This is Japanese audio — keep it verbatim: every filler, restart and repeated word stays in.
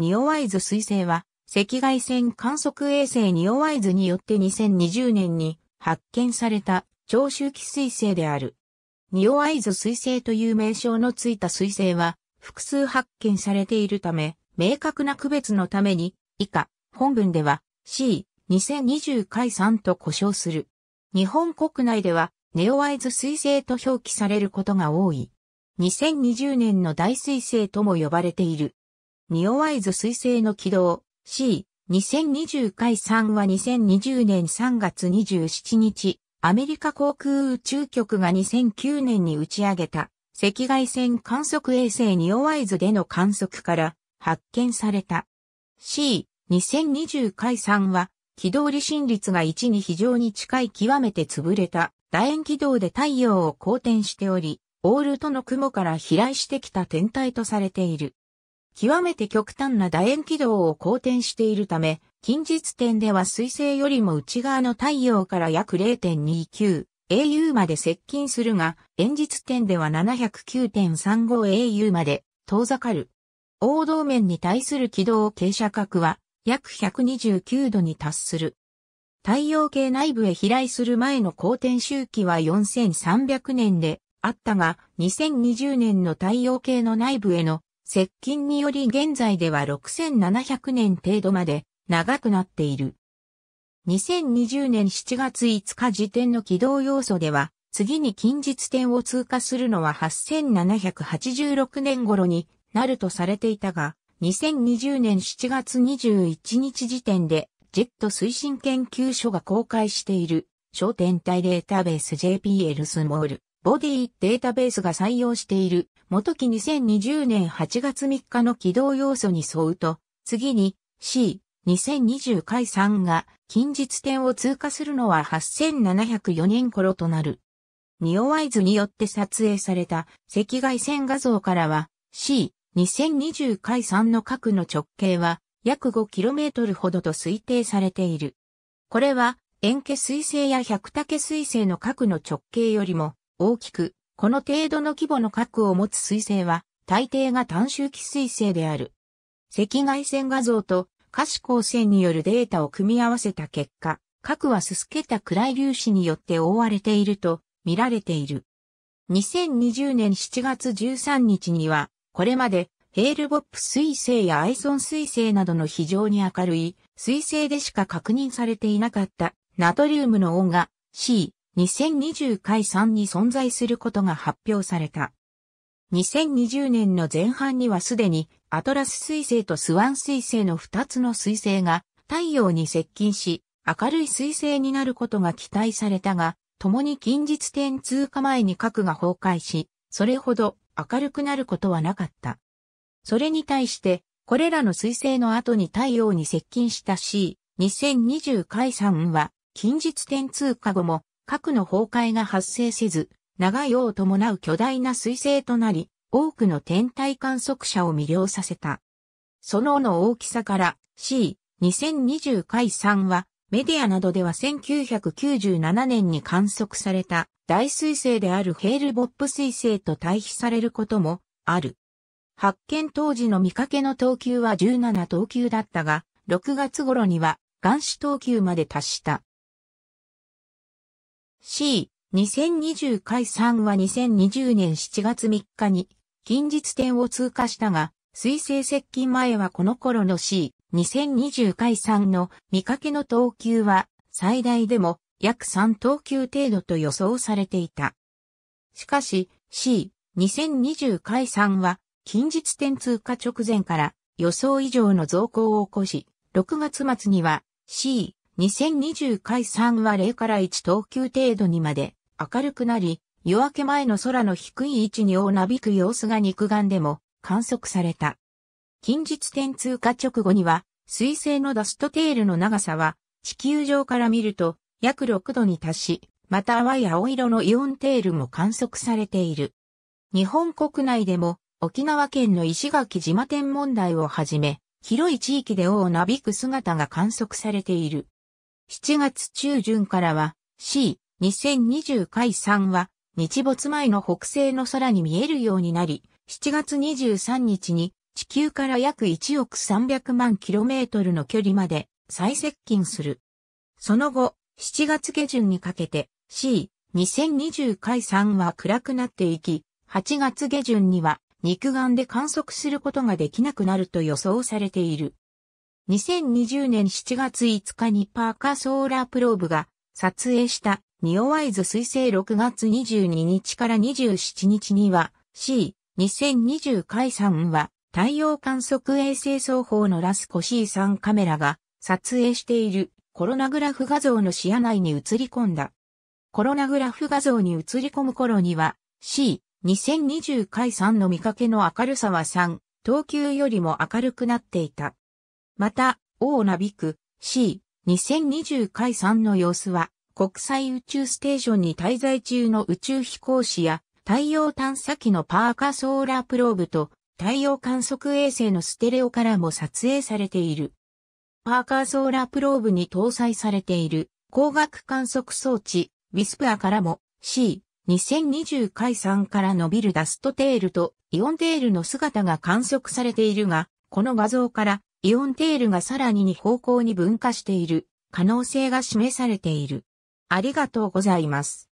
NEOWISE彗星は、赤外線観測衛星NEOWISEによってにせんにじゅうねんに発見された超周期彗星である。NEOWISE彗星という名称のついた彗星は複数発見されているため、明確な区別のために以下、本文では シーにせんにじゅう さん と呼称する。日本国内ではNEOWISE彗星と表記されることが多い。にせんにじゅうねんの大彗星とも呼ばれている。NEOWISE彗星の軌道。シーにせんにじゅう さん はにせんにじゅうねんさんがつにじゅうしちにち、アメリカ航空宇宙局がにせんきゅうねんに打ち上げた赤外線観測衛星NEOWISEでの観測から発見された。シーにせんにじゅう さん は軌道離心率がいちに非常に近い極めて潰れた楕円軌道で太陽を公転しており、オールトの雲から飛来してきた天体とされている。極めて極端な楕円軌道を公転しているため、近日点では彗星よりも内側の太陽から約 れいてんにきゅうエーユー まで接近するが、遠日点では ななひゃくきゅうてんさんごエーユー まで遠ざかる。黄道面に対する軌道傾斜角は約ひゃくにじゅうきゅうどに達する。太陽系内部へ飛来する前の公転周期はよんせんさんびゃくねんであったが、にせんにじゅうねんの太陽系の内部への接近により現在ではろくせんななひゃくねん程度まで長くなっている。にせんにじゅうねんしちがついつか時点の軌道要素では、次に近日点を通過するのははっせんななひゃくはちじゅうろくねん頃になるとされていたが、にせんにじゅうねんしちがつにじゅういちにち時点で、ジェット推進研究所が公開している、小天体データベース ジェイピーエル スモールボディデータベースが採用している、元期にせんにじゅうねんはちがつみっかの軌道要素に沿うと、次に シーにせんにじゅう さん が近日点を通過するのははっせんななひゃくよねん頃となる。NEOWISEによって撮影された赤外線画像からは シーにせんにじゅう さん の角の直径は約 ごキロメートル ほどと推定されている。これは円形彗星や百武彗星の角の直径よりも大きく、この程度の規模の核を持つ彗星は、大抵が短周期彗星である。赤外線画像と可視光線によるデータを組み合わせた結果、核はすすけた暗い粒子によって覆われていると見られている。にせんにじゅうねんしちがつじゅうさんにちには、これまでヘールボップ彗星やアイソン彗星などの非常に明るい彗星でしか確認されていなかったナトリウムのオンが C、にせんにじゅう さんに存在することが発表された。にせんにじゅうねんの前半にはすでにアトラス彗星とスワン彗星のふたつの彗星が太陽に接近し明るい彗星になることが期待されたが、共に近日点通過前に核が崩壊し、それほど明るくなることはなかった。それに対してこれらの彗星の後に太陽に接近した シーにせんにじゅう さん は近日点通過後も核の崩壊が発生せず、長い尾を伴う巨大な彗星となり、多くの天体観測者を魅了させた。その尾の大きさから シーにせんにじゅう さん は、メディアなどではせんきゅうひゃくきゅうじゅうななねんに観測された大彗星であるヘールボップ彗星と対比されることもある。発見当時の見かけの等級はじゅうななとうきゅうだったが、ろくがつ頃には眼視等級まで達した。シーにせんにじゅう さん はにせんにじゅうねんしちがつみっかに近日点を通過したが、彗星接近前はこの頃の シーにせんにじゅう さん の見かけの等級は最大でも約さんとうきゅう程度と予想されていた。しかし シーにせんにじゅう さん は近日点通過直前から予想以上の増高を起こし、ろくがつまつには C、にせんにじゅう さんはゼロからいちとうきゅう程度にまで明るくなり、夜明け前の空の低い位置に尾をなびく様子が肉眼でも観測された。近日点通過直後には、彗星のダストテールの長さは地球上から見ると約ろくどに達し、また淡い青色のイオンテールも観測されている。日本国内でも沖縄県の石垣島天文台をはじめ、広い地域で尾をなびく姿が観測されている。しちがつちゅうじゅんからは シーにせんにじゅう さん は日没前の北西の空に見えるようになり、しちがつにじゅうさんにちに地球から約いちおくさんびゃくまんキロメートルの距離まで最接近する。その後、しちがつげじゅんにかけて シーにせんにじゅう かいさん は暗くなっていき、はちがつげじゅんには肉眼で観測することができなくなると予想されている。にせんにじゅうねんしちがついつかにパーカーソーラープローブが撮影したNEOWISE彗星ろくがつにじゅうににちからにじゅうしちにちには シーにせんにじゅう かいさん は太陽観測衛星双方のラスコ シースリー カメラが撮影しているコロナグラフ画像の視野内に映り込んだ。コロナグラフ画像に映り込む頃には シーにせんにじゅう かいさん の見かけの明るさはさんとうきゅうよりも明るくなっていた。また、尾をなびく シーにせんにじゅう かいさん の様子は国際宇宙ステーションに滞在中の宇宙飛行士や太陽探査機のパーカーソーラープローブと太陽観測衛星のステレオからも撮影されている。パーカーソーラープローブに搭載されている光学観測装置ウィスプアからも シーにせんにじゅう かいさん から伸びるダストテールとイオンテールの姿が観測されているが、この画像からイオンテールがさらににほうこうに分化している可能性が示されている。ありがとうございます。